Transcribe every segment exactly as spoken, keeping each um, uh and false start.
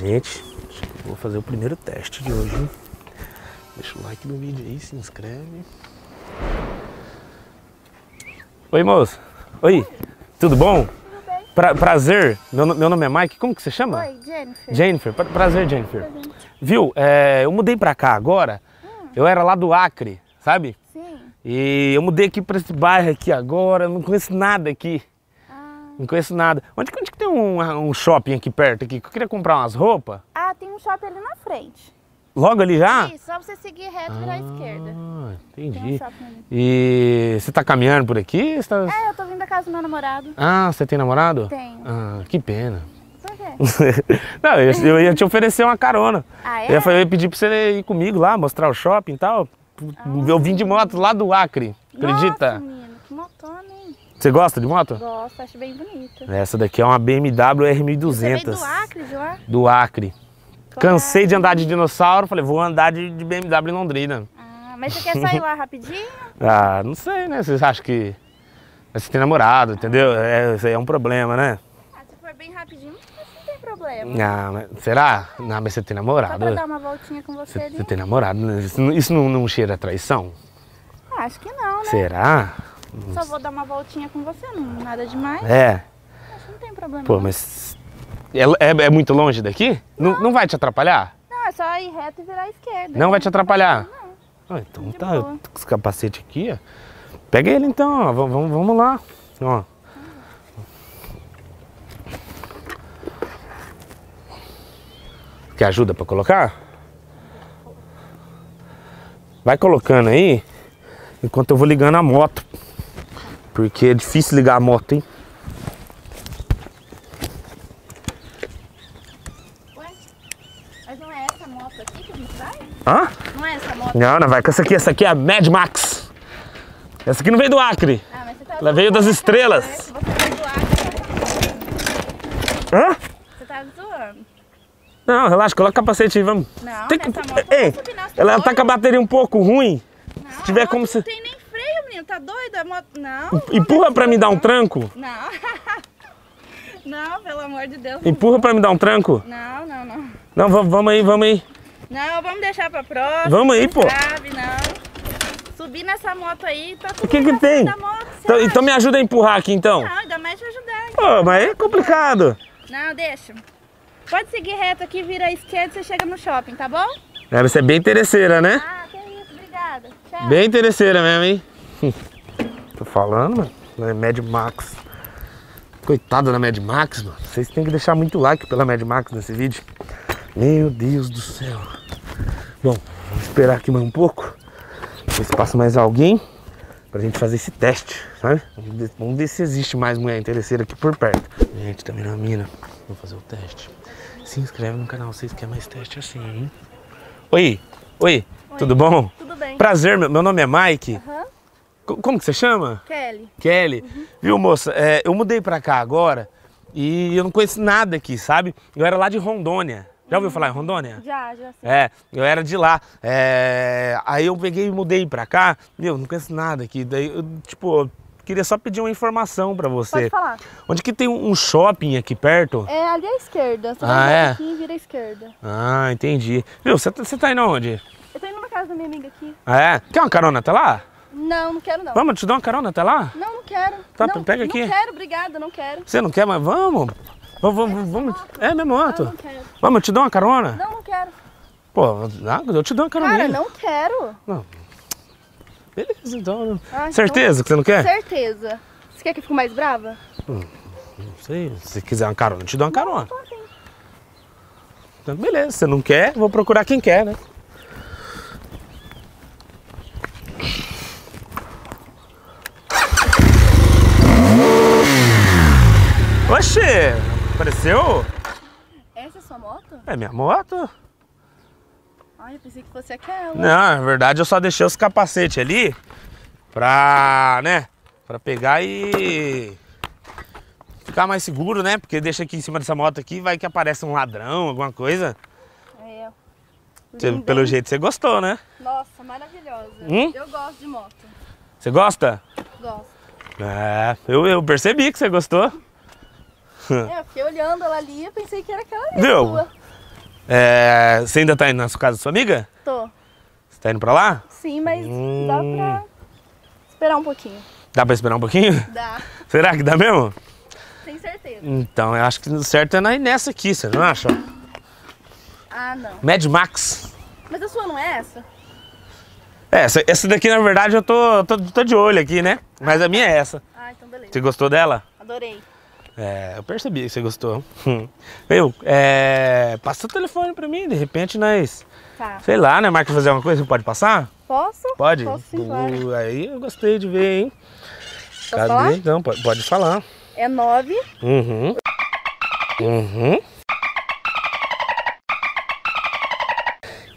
gente, acho que vou fazer o primeiro teste de hoje, hein? Deixa o like no vídeo aí, se inscreve. Oi, moço. Oi, tudo bom? Tudo bem. Pra, prazer, meu, meu nome é Mike, como que você chama? Oi, Jennifer. Jennifer, pra, prazer, Jennifer. Prazer. Viu, é, eu mudei pra cá agora, hum. eu era lá do Acre, sabe? Sim. E eu mudei aqui pra esse bairro aqui agora, não conheço nada aqui. Não conheço nada. Onde, onde que tem um, um shopping aqui perto? Aqui? Eu queria comprar umas roupas. Ah, tem um shopping ali na frente. Logo ali já? Sim, só você seguir reto e virar à esquerda. Ah, entendi. Tem um shopping ali. E você tá caminhando por aqui? Você tá... É, eu tô vindo da casa do meu namorado. Ah, você tem namorado? Tenho. Ah, que pena. Por quê? Não, eu, eu ia te oferecer uma carona. Ah, é? Eu ia pedir pra você ir comigo lá, mostrar o shopping e tal. Ah, eu vim de moto lá do Acre, acredita? Nossa, menino, que motona, hein? Você gosta de moto? Gosto, acho bem bonita. Essa daqui é uma B M W R mil e duzentos. Você veio do Acre, de lá? Do Acre. Claro. Cansei de andar de dinossauro, falei, vou andar de, de B M W em Londrina. Ah, mas você quer sair lá rapidinho? Ah, não sei, né? Vocês acham que... Você tem namorado, entendeu? É, isso aí é um problema, né? Ah, se for bem rapidinho, não tem problema. Ah, mas será? Não, mas você tem namorado. Só pra dar uma voltinha com você ali. Você tem namorado, né? Isso, isso não, não cheira a traição? Ah, acho que não, né? Será? Só vou dar uma voltinha com você, não, nada demais. É. Acho que não tem problema. Pô, mas é, é, é muito longe daqui? Não. Não, não vai te atrapalhar? Não, é só ir reto e virar à esquerda. Não, né? Vai te atrapalhar? Não. Ah, então tá, eu tô com esse capacete aqui, ó. Pega ele então, ó. Vamos, vamos lá. Ó. Quer ajuda pra colocar? Vai colocando aí, enquanto eu vou ligando a moto. Porque é difícil ligar a moto, hein? Ué? Mas não é essa moto aqui que a gente vai? Hã? Não é essa moto? Não, não vai com essa aqui. Essa aqui é a Mad Max. Essa aqui não veio do Acre. Ah, mas você tá... Ela veio das estrelas. Você veio do Acre. Hã? Você tá zoando. Não, relaxa. Coloca o capacete aí, vamos. Não, tem que... moto Ei, não ela, ela tá com a bateria um pouco ruim. Não, se tiver como... Não se... tem nem... Tá doido? A moto... Não. Empurra pra me dar um tranco? Não. Não, pelo amor de Deus. Empurra pra me dar um tranco? Não, não, não. Não, vamos aí, vamos aí. Não, vamos deixar pra próxima. Vamos aí, pô. Grave, não. Subir nessa moto aí, tá tudo. O que que tem? Moto, então, então me ajuda a empurrar aqui, então. Não, ainda mais te ajudar. Aqui. Pô, mas é complicado. Não, deixa. Pode seguir reto aqui, vira à esquerda e você chega no shopping, tá bom? É, você é bem interesseira, né? Ah, que isso, obrigada. Tchau. Bem interesseira mesmo, hein? Tô falando, mano. Mad Max. Coitada da Mad Max, mano. Vocês têm que deixar muito like pela Mad Max nesse vídeo. Meu Deus do céu. Bom, vou esperar aqui mais um pouco. Ver se passa mais alguém. Pra gente fazer esse teste, sabe? Vamos ver se existe mais mulher interesseira aqui por perto. Gente, tá virando a mina. Vou fazer o teste. Se inscreve no canal se vocês querem mais teste assim, hein? Oi, oi. Oi. Tudo bom? Tudo bem. Prazer, meu nome é Mike. Uhum. Como que você chama? Kelly. Kelly. Uhum. Viu, moça? É, eu mudei pra cá agora e eu não conheço nada aqui, sabe? Eu era lá de Rondônia. Já ouviu uhum. falar em Rondônia? Já, já sei. É, eu era de lá. É, aí eu peguei e mudei pra cá. Meu, não conheço nada aqui. Daí, eu, tipo, eu queria só pedir uma informação pra você. Pode falar. Onde que tem um shopping aqui perto? É, ali à esquerda. Você ah, é? Aqui e vira à esquerda. Ah, entendi. Viu, você tá, tá indo aonde? Eu tô indo na casa da minha amiga aqui. Ah, é? Quer uma carona até lá? Não, não quero não. Vamos, te dar uma carona até lá? Não, não quero. Tá, não, pega aqui. Não quero, obrigada, não quero. Você não quer, mas vamos. Vamos, vamos, vamos. É minha moto. Não, não quero. Vamos, te dar uma carona? Não, não quero. Pô, eu te dou uma carona. Cara, não quero. Não. Beleza, então. Ai, certeza então... que você não quer? Certeza. Você quer que eu fique mais brava? Hum, não sei. Se quiser uma carona, eu te dou uma carona. Não, não então, beleza, você não quer, vou procurar quem quer, né? Oxê, apareceu? Essa é sua moto? É minha moto. Ai, eu pensei que fosse aquela. Não, na verdade eu só deixei os capacetes ali pra, né, pra pegar e ficar mais seguro, né? Porque deixa aqui em cima dessa moto aqui, vai que aparece um ladrão, alguma coisa. É. Você, pelo jeito você gostou, né? Nossa, maravilhosa. Hum? Eu gosto de moto. Você gosta? Gosto. É, eu, eu percebi que você gostou. É, eu fiquei olhando ela ali e pensei que era aquela ali. Viu? É, você ainda tá indo na sua casa da sua amiga? Tô. Você tá indo pra lá? Sim, mas hum... dá pra esperar um pouquinho. Dá pra esperar um pouquinho? Dá. Será que dá mesmo? Sem certeza. Então, eu acho que o certo é nessa aqui, você não acha? Ah, não. Mad Max. Mas a sua não é essa? É, essa, essa daqui, na verdade, eu tô, tô, tô de olho aqui, né? Mas a minha é essa. Ah, então beleza. Você gostou dela? Adorei. É, eu percebi que você gostou. Viu? É, passa o telefone pra mim, de repente nós... Tá. Sei lá, né, Marcos, fazer alguma coisa, você pode passar? Posso? Pode? Posso sim, claro. Uh, aí eu gostei de ver, hein? Posso Cadê? Falar? Então, pode, pode falar. É nove. Uhum. Uhum.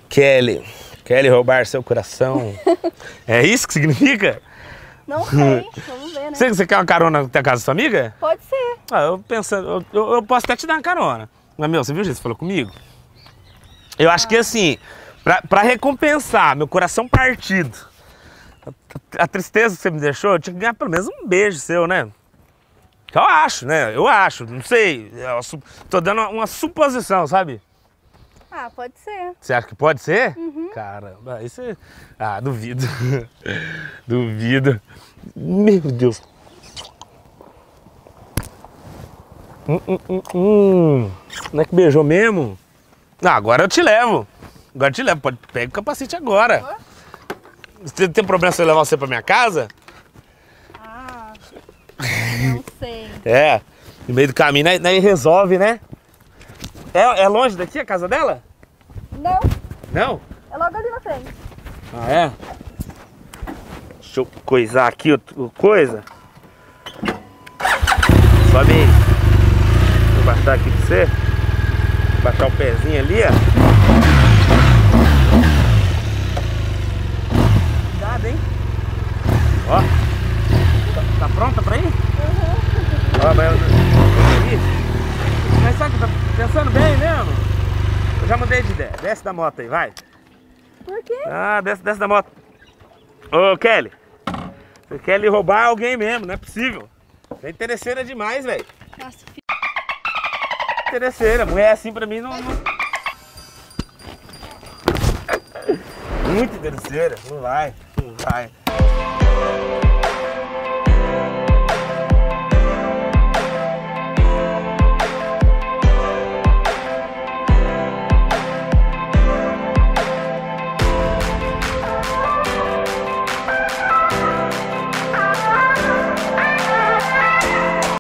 Kelly. Kelly roubar seu coração. É isso que significa? Não sei, vamos ver, né? Você, você quer uma carona até a casa da sua amiga? Pode ser. Ah, eu, penso, eu, eu, eu posso até te dar uma carona. Mas, meu, você viu o jeito que você falou comigo? Eu acho ah. que, assim, pra, pra recompensar meu coração partido, a, a tristeza que você me deixou, eu tinha que ganhar pelo menos um beijo seu, né? Que eu acho, né? Eu acho, não sei. Eu, tô dando uma, uma suposição, sabe? Ah, pode ser. Você acha que pode ser? Uhum. Caramba, isso é... Ah, duvido. Duvido. Meu Deus. Hum, hum, hum. Não é que beijou mesmo? Ah, agora eu te levo. Agora eu te levo. Pode, pega o capacete agora. Você tem problema se eu levar você pra minha casa? Ah, não sei. É, no meio do caminho, né? Daí resolve, né? É, é longe daqui a casa dela? Não. Não? É logo ali na frente. Ah, é? Deixa eu coisar aqui o coisa. Sobe aí. Vou baixar aqui pra você. Vou baixar o pezinho ali, ó. Cuidado, hein? Ó. Tá, tá pronta pra ir? Uhum. Ó, vai... Mas sabe que tá pensando bem mesmo? Eu já mudei de ideia. Desce da moto aí, vai. Por quê? Ah, desce, desce da moto. Ô, Kelly. Você quer lhe roubar alguém mesmo, não é possível. Você é interesseira demais, velho. Nossa, filho. Interesseira. Mulher assim pra mim não... não... Muito interesseira. Não vai, não vai.